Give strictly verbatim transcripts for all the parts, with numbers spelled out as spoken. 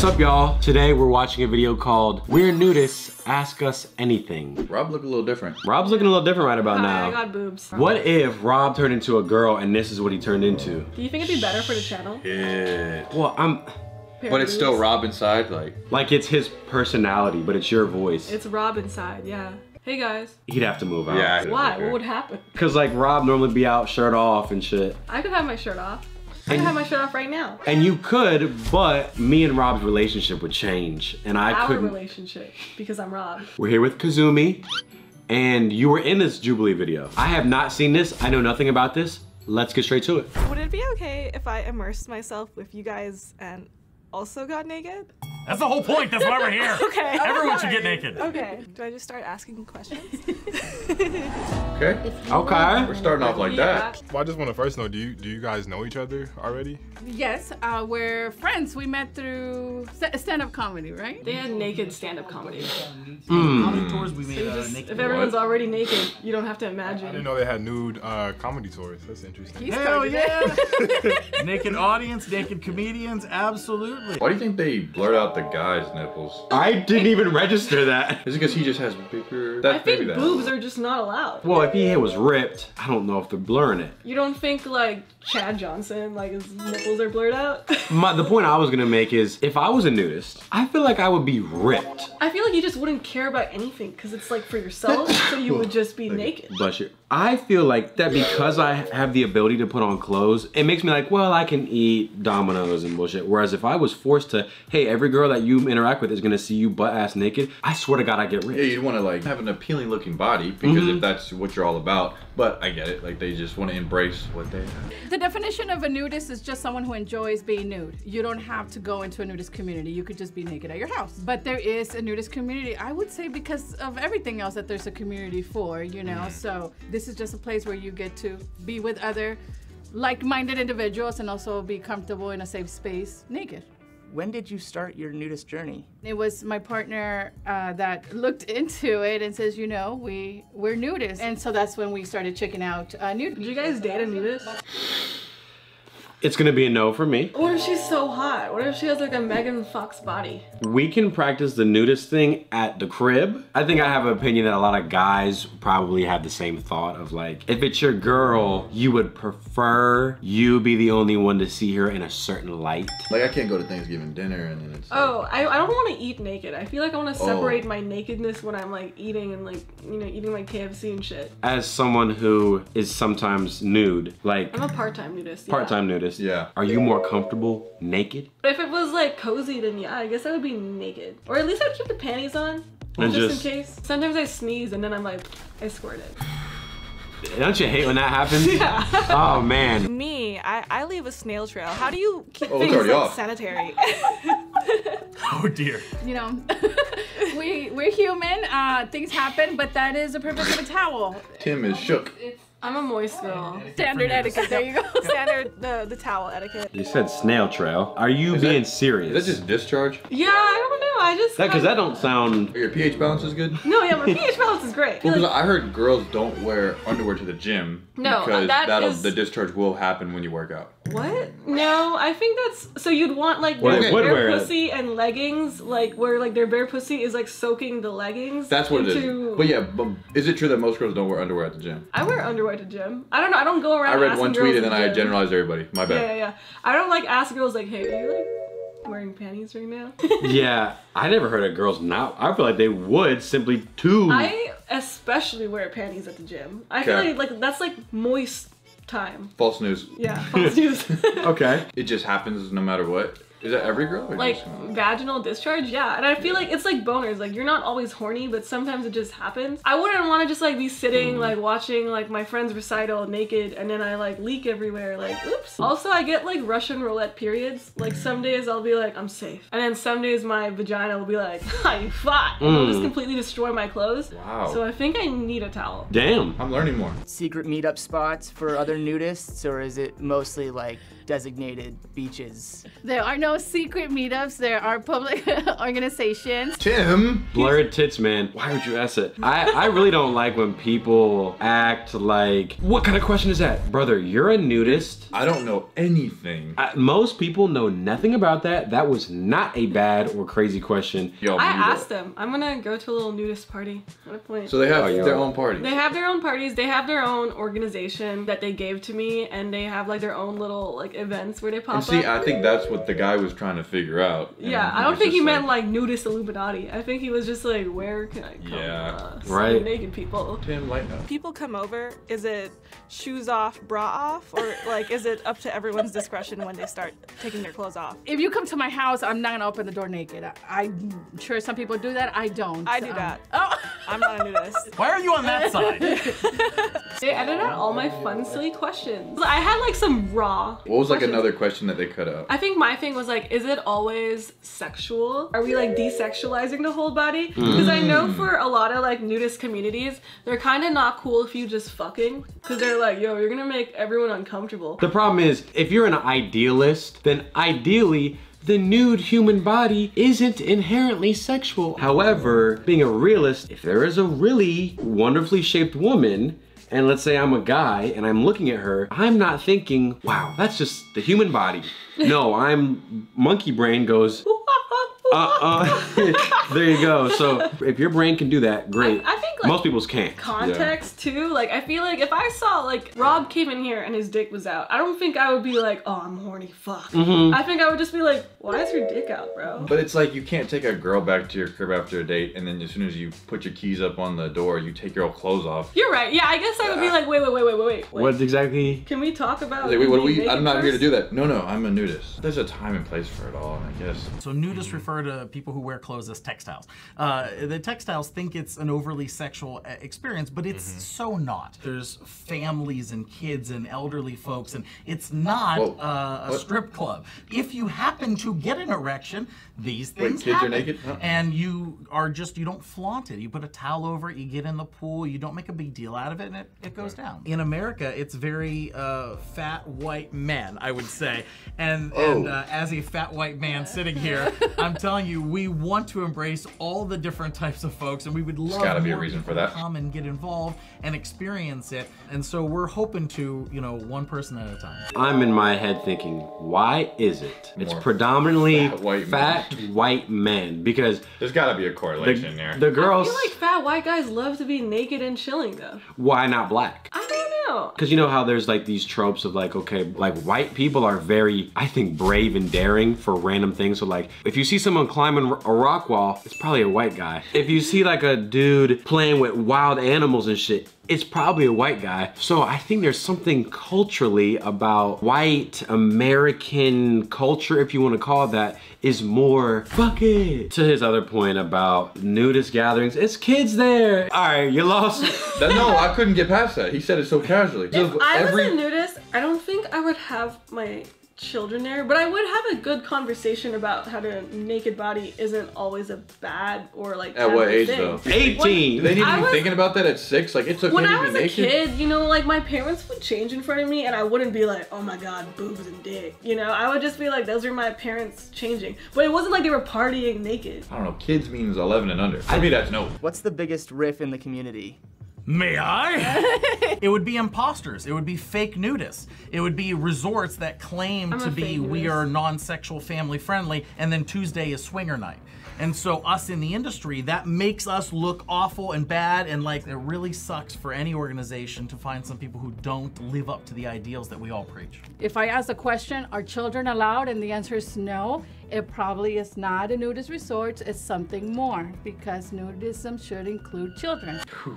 What's up, y'all? Today we're watching a video called We're Nudists, Ask Us Anything. Rob looked a little different. Rob's looking a little different right about oh, now. I got boobs. What if Rob turned into a girl and this is what he turned into? Do you think it'd be better for the channel? Yeah. Well, I'm... But it's still Rob inside, like... Like it's his personality, but it's your voice. It's Rob inside, yeah. Hey guys. He'd have to move out. Yeah. Why? What would happen? Because like Rob normally be out shirt off and shit. I could have my shirt off. I can have my shirt off right now. And you could, but me and Rob's relationship would change. And I Our couldn't. Our relationship, because I'm Rob. We're here with Kazumi, and you were in this Jubilee video. I have not seen this. I know nothing about this. Let's get straight to it. Would it be okay if I immersed myself with you guys and also got naked? That's the whole point. That's why we're here. Okay. Everyone right. should get naked. Okay. Do I just start asking questions? Okay. Okay. We're starting off like yeah. that. Well, I just want to first know, do you do you guys know each other already? Yes. Uh, we're friends. We met through stand-up comedy, right? They had naked stand-up comedy. Mm. Comedy tours we made. So just, uh, naked if everyone's what? already naked, you don't have to imagine. I didn't know they had nude uh, comedy tours. That's interesting. He's Hell yeah! Naked audience, naked comedians, absolutely. Why do you think they blurt out the guy's nipples? I didn't even register that. Is it because he just has bigger... That, I think maybe that. boobs are just not allowed. Well, if he was ripped, I don't know if they're blurring it. You don't think like Chad Johnson, like his nipples are blurred out? My, the point I was gonna make is, if I was a nudist, I feel like I would be ripped. I feel like you just wouldn't care about anything because it's like for yourself, so you would just be like, naked. Bless you. I feel like that because I have the ability to put on clothes, it makes me like, well, I can eat Domino's and bullshit. Whereas if I was forced to, hey, every girl that you interact with is gonna see you butt ass naked, I swear to God, I get ripped. Yeah, you'd wanna like have an appealing looking body because mm-hmm. if that's what you're all about, but I get it, like they just wanna embrace what they have. The definition of a nudist is just someone who enjoys being nude. You don't have to go into a nudist community, you could just be naked at your house. But there is a nudist community, I would say because of everything else that there's a community for, you know, mm-hmm. so this is just a place where you get to be with other like-minded individuals and also be comfortable in a safe space naked. When did you start your nudist journey? It was my partner uh, that looked into it and says, you know, we, we're nudists. And so that's when we started checking out uh, nudists. Did you guys date a nudist? It's gonna be a no for me. What if she's so hot? What if she has like a Megan Fox body? We can practice the nudist thing at the crib. I think I have an opinion that a lot of guys probably have the same thought of like, if it's your girl, you would prefer you be the only one to see her in a certain light. Like I can't go to Thanksgiving dinner and then it's like, oh, I, I don't wanna eat naked. I feel like I wanna separate oh. my nakedness when I'm like eating and like, you know, eating like K F C and shit. As someone who is sometimes nude, like. I'm a part-time nudist. Part-time yeah. nudist. Yeah. Are you more comfortable naked? If it was like cozy, then yeah, I guess I would be naked. Or at least I'd keep the panties on, just, just in case. Sometimes I sneeze and then I'm like, I squirt it. Don't you hate when that happens? Yeah. Oh man. Me, I, I leave a snail trail. How do you keep oh, things like off. sanitary? Oh dear. You know, we, we're human, uh, things happen, but that is the purpose of a towel. Tim is shook. It's, I'm a moist girl. Standard etiquette, there you go. Standard, the, the towel etiquette. You said snail trail. Are you is being that, serious? Is that just discharge? Yeah, I don't know, I just... Because that, that don't sound... Your pH balance is good? No, yeah, my pH balance is great. Well, like, I heard girls don't wear underwear to the gym. No, because that that'll, is... the discharge will happen when you work out. What? No, I think that's... So you'd want like well, bare, bare pussy it. and leggings, like where like their bare pussy is like soaking the leggings. That's what into... it is. But yeah, but is it true that most girls don't wear underwear at the gym? I wear underwear. At the gym. I don't know. I don't go around. I read one tweet and then I generalized everybody. My bad. Yeah, yeah, yeah. I don't like ask girls like, hey, are you like wearing panties right now? Yeah, I never heard of girls not. I feel like they would simply too. I especially wear panties at the gym. I okay. feel like, like that's like moist time. False news. Yeah, false news. Okay. It just happens no matter what. Is that every girl? Or like vaginal discharge, yeah. And I feel yeah. like it's like boners. Like you're not always horny, but sometimes it just happens. I wouldn't want to just like be sitting, mm. like watching like my friend's recital naked, and then I like leak everywhere. Like, oops. Also, I get like Russian roulette periods. Like some days I'll be like, I'm safe, and then some days my vagina will be like, ha, you fought. Mm. It'll just completely destroy my clothes. Wow. So I think I need a towel. Damn, I'm learning more. Secret meetup spots for other nudists, or is it mostly like designated beaches. There are no secret meetups. There are public organizations. Tim! Blurred tits, man. Why would you ask it? I, I really don't like when people act like, what kind of question is that? Brother, you're a nudist. I don't know anything. I, most people know nothing about that. That was not a bad or crazy question. Yo, I asked them. I'm gonna go to a little nudist party. What a point. So they have oh, their own parties. They have their own parties. They have their own organization that they gave to me, and they have like their own little like events where they pop and see, up. See, I think that's what the guy was trying to figure out. Yeah, I don't think he like, meant like nudist Illuminati. I think he was just like, where can I come? Yeah, uh, right. Naked people. Tim, lighten up. People come over. Is it shoes off, bra off, or like is it up to everyone's discretion when they start taking their clothes off? If you come to my house, I'm not gonna open the door naked. I, I'm sure some people do that. I don't. I do um, that. Oh, I'm not a nudist. Why are you on that side? They edited out all my fun, silly questions. I had like some raw. What was questions. Like another question that they cut out? I think my thing was like, is it always sexual? Are we like desexualizing the whole body? Because mm. I know for a lot of like nudist communities, they're kind of not cool if you just fucking. Because they're like, yo, you're gonna make everyone uncomfortable. The problem is, if you're an idealist, then ideally, the nude human body isn't inherently sexual. However, being a realist, if there is a really wonderfully shaped woman, and let's say I'm a guy and I'm looking at her, I'm not thinking, wow, that's just the human body. No, I'm, monkey brain goes, uh-uh, there you go. So if your brain can do that, great. I, I think like most people's can't. Context yeah. too, like I feel like if I saw like Rob came in here and his dick was out, I don't think I would be like, oh, I'm horny, fuck. Mm-hmm. I think I would just be like, why is your dick out, bro? But it's like you can't take a girl back to your crib after a date and then as soon as you put your keys up on the door, you take your old clothes off. You're right, yeah, I guess I would yeah. be like, wait, wait, wait, wait, wait, wait. What's exactly? Can we talk about like, wait, what are we? I'm not first? Here to do that. No, no, I'm a nudist. There's a time and place for it all, I guess. So nudists refer to people who wear clothes as textiles. Uh, the textiles think it's an overly sexual experience, but it's mm-hmm. so not. There's families and kids and elderly folks, and it's not uh, a strip club. If you happen to get an erection, these things Wait, kids happen. Are naked? Huh? And you are just, you don't flaunt it. You put a towel over it, you get in the pool, you don't make a big deal out of it, and it, it goes down. In America, it's very uh, fat white men, I would say. And, oh. and uh, as a fat white man sitting here, I'm telling telling you, we want to embrace all the different types of folks, and we would love gotta be a reason for that. To come and get involved and experience it. And so we're hoping to, you know, one person at a time. I'm in my head thinking, why is it? More it's predominantly fat white, fat white men because there's gotta be a correlation the, there. The girls. I feel like fat white guys love to be naked and chilling though. Why not black? I don't know. Because you know how there's like these tropes of like, okay, like white people are very, I think, brave and daring for random things. So like, if you see someone climbing a rock wall, it's probably a white guy. If you see like a dude playing with wild animals and shit, it's probably a white guy. So I think there's something culturally about white American culture, if you want to call it that, is more fuck it. To his other point about nudist gatherings, it's kids there. All right, you lost. That, no, I couldn't get past that. He said it so casually. If I was a nudist, I don't think I would have my children there, but I would have a good conversation about how the naked body isn't always a bad or like at what age thing. Though eighteen when, they need to be was, thinking about that at six, like it's okay when to I was be a naked. Kid, you know, like my parents would change in front of me and I wouldn't be like, oh my god, boobs and dick, you know, I would just be like, those are my parents changing, but it wasn't like they were partying naked. I don't know, kids means eleven and under. I mean, that's no. What's the biggest riff in the community? May I? It would be imposters. It would be fake nudists. It would be resorts that claim I'm to be we nudist. Are non-sexual, family friendly, and then Tuesday is swinger night. And so us in the industry, that makes us look awful and bad, and like it really sucks for any organization to find some people who don't live up to the ideals that we all preach. If I ask the question, are children allowed? And the answer is no. It probably is not a nudist resort. It's something more, because nudism should include children. Whew.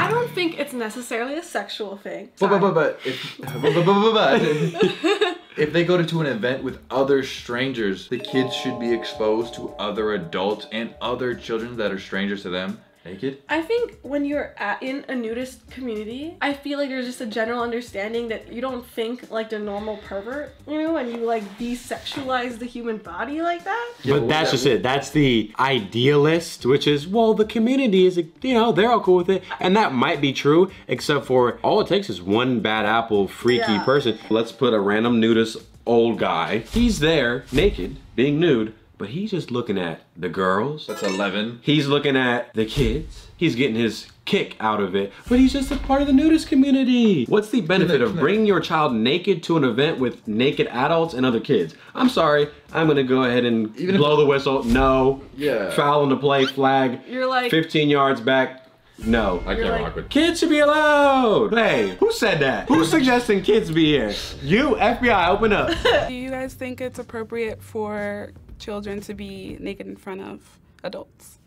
I don't think it's necessarily a sexual thing. But, but, but, but, if, but, but, but, but. If they go to an event with other strangers, the kids should be exposed to other adults and other children that are strangers to them. Naked? I think when you're at, in a nudist community, I feel like there's just a general understanding that you don't think like the normal pervert, you know, and you like desexualize the human body like that. But yeah, that's that just mean? It. That's the idealist, which is, well, the community is, you know, they're all cool with it. And that might be true, except for all it takes is one bad apple freaky yeah. person. Let's put a random nudist old guy. He's there, naked, being nude, but he's just looking at the girls. That's eleven. He's looking at the kids. He's getting his kick out of it, but he's just a part of the nudist community. What's the benefit of bringing your child naked to an event with naked adults and other kids? I'm sorry, I'm gonna go ahead and Even blow the whistle. No. Yeah. Foul on the play, flag. You're like fifteen yards back. No, I can't rock with. Kids should be allowed. Hey, who said that? Who's suggesting kids be here? You, F B I, open up. Do you guys think it's appropriate for children to be naked in front of adults?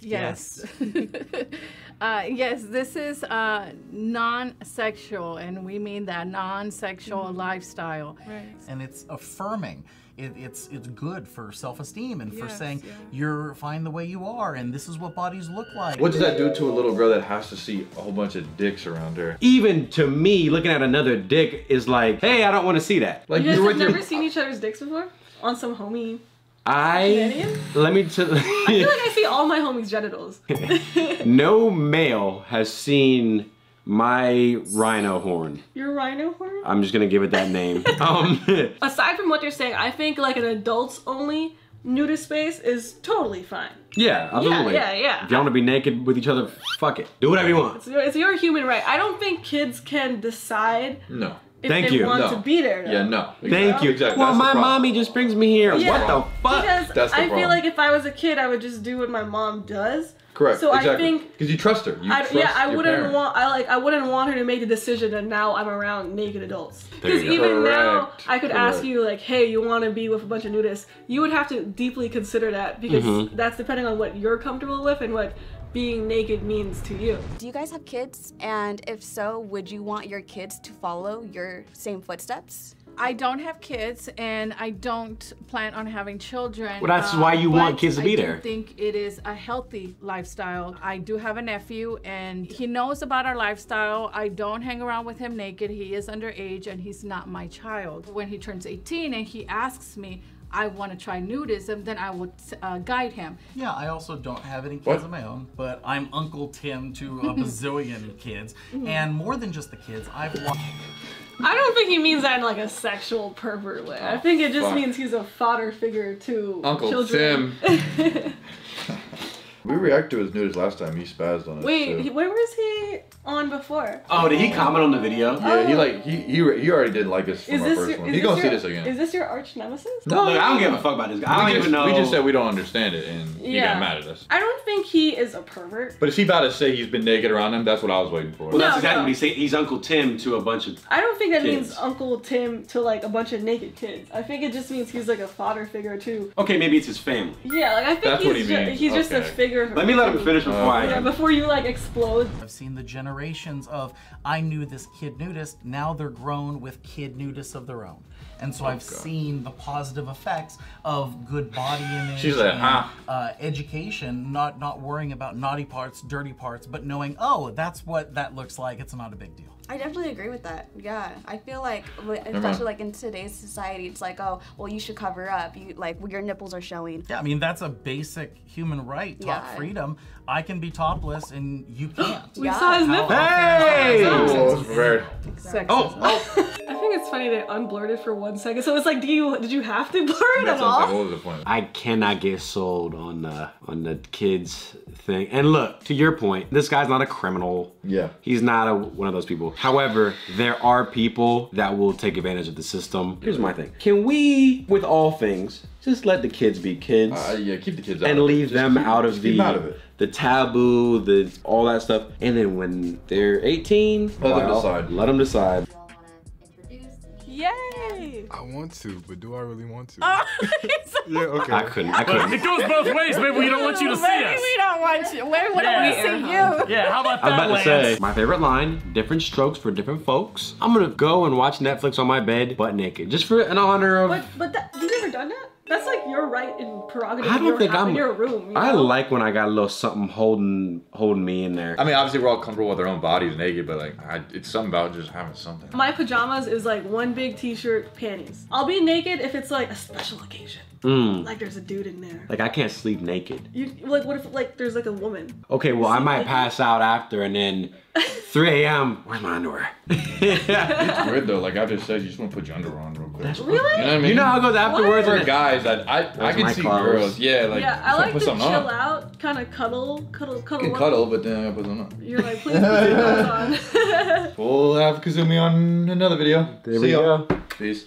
Yes. Yes, uh, yes this is uh, non-sexual, and we mean that non-sexual mm-hmm. lifestyle. Right. And it's affirming. It, it's it's good for self-esteem and yes, for saying yeah. you're fine the way you are and this is what bodies look like. What does that do to a little girl that has to see a whole bunch of dicks around her? Even to me, looking at another dick is like, hey, I don't want to see that. Like, you guys you're have never your... seen each other's dicks before? On some homie... I, let me tell I feel like I see all my homies' genitals. No male has seen my rhino horn. Your rhino horn? I'm just gonna give it that name. um, Aside from what you're saying, I think like an adults only nudist space is totally fine. Yeah, absolutely. Yeah, yeah, yeah. If y'all wanna be naked with each other, fuck it. Do whatever you want. It's your, it's your human right. I don't think kids can decide. No. If Thank they you. Want no. to be there. Though. Yeah, no. Exactly. Thank you. Exactly. Well, That's my mommy just brings me here. Yeah. What the fuck? Because That's the I problem. feel like if I was a kid, I would just do what my mom does. Correct. So exactly. I think because you trust her. You I, trust yeah, I your wouldn't parent. want. I like. I wouldn't want her to make the decision that now I'm around naked adults. Because even Correct. now, I could Correct. ask you like, hey, you want to be with a bunch of nudists? You would have to deeply consider that because mm-hmm. that's depending on what you're comfortable with and what being naked means to you. Do you guys have kids? And if so, would you want your kids to follow your same footsteps? I don't have kids and I don't plan on having children. Well, that's um, why you want kids to be I there. I think it is a healthy lifestyle. I do have a nephew and he knows about our lifestyle. I don't hang around with him naked. He is underage and he's not my child. When he turns eighteen and he asks me, I want to try nudism, then I would uh, guide him. Yeah, I also don't have any kids what? of my own, but I'm Uncle Tim to a bazillion kids. And more than just the kids, I've watched... I don't think he means that in like a sexual pervert way. I think it just Fuck. means he's a fodder figure to Uncle children. Tim. We reacted to his news last time. He spazzed on us. Wait, he, where was he on before? Oh, did he comment on the video? Yeah, oh. he like he he he already didn't like us from is our first your, one. He's gonna your, see this again. Is this your arch nemesis? No, look, I don't give a fuck about this guy. I don't just, even know. We just said we don't understand it, and he yeah. got mad at us. I don't think he is a pervert. But is he about to say he's been naked around him? That's what I was waiting for. Well, that's no, exactly no. what he said. He's Uncle Tim to a bunch of. I don't think that kids. means Uncle Tim to like a bunch of naked kids. I think it just means he's like a fodder figure too. Okay, maybe it's his family. Yeah, like I think that's he's what he just, means. he's okay. just a figure. Let me let him finish before uh, I... Yeah, before you like explode. I've seen the generations of, I knew this kid nudist, now they're grown with kid nudists of their own. And so oh, I've God. seen the positive effects of good body image She's like, and huh? uh, education, not, not worrying about naughty parts, dirty parts, but knowing, oh, that's what that looks like, it's not a big deal. I definitely agree with that. Yeah, I feel like, especially like in today's society, it's like, oh, well, you should cover up. You like well, your nipples are showing. Yeah, I mean that's a basic human right, top yeah. freedom. I can we topless and you can't. we yeah. saw his nipples. Hey! Oh, exactly. oh, oh. I think it's funny they unblurted for one second. So it's like, do you did you have to blur it at all? I cannot get sold on the on the kids thing. And look, to your point, this guy's not a criminal. Yeah, he's not a, one of those people. However, there are people that will take advantage of the system. Here's my thing. Can we, with all things, just let the kids be kids? Uh, yeah, keep the kids out. And leave them out of the the taboo, the all that stuff. And then when they're eighteen, let them decide. Let them decide. Yay! I want to, but do I really want to? Oh, yeah, okay. I couldn't, I couldn't. It goes both ways, baby. We don't want you to see us. We don't want you. Where would yeah. I want to see you? Yeah, how about that, I was about Lance? to say, my favorite line, different strokes for different folks. I'm gonna go and watch Netflix on my bed, butt naked. Just for an honor of... But, but that, you've never done that? That's like your right and prerogative I don't your, think I'm, in your room. You know? I like when I got a little something holding holding me in there. I mean, obviously we're all comfortable with our own bodies naked, but like, I, it's something about just having something. My pajamas is like one big t-shirt, panties. I'll be naked if it's like a special occasion. Mm. Like there's a dude in there. Like I can't sleep naked. You Like what if like there's like a woman? Okay, well I might naked? pass out after and then three A M Where's my underwear? It's weird though. Like I just said, you just want to put your underwear on real quick. That's really? You know what I mean? You know how it goes afterwards. For guys, I I, I can see clothes. Girls. Yeah, like yeah, I like put to chill on. Out, kind of cuddle, cuddle, cuddle. You can cuddle, but then I put something on. You're like, please put your clothes on. We'll have Kazumi on another video. There see we go. Peace.